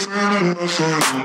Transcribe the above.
just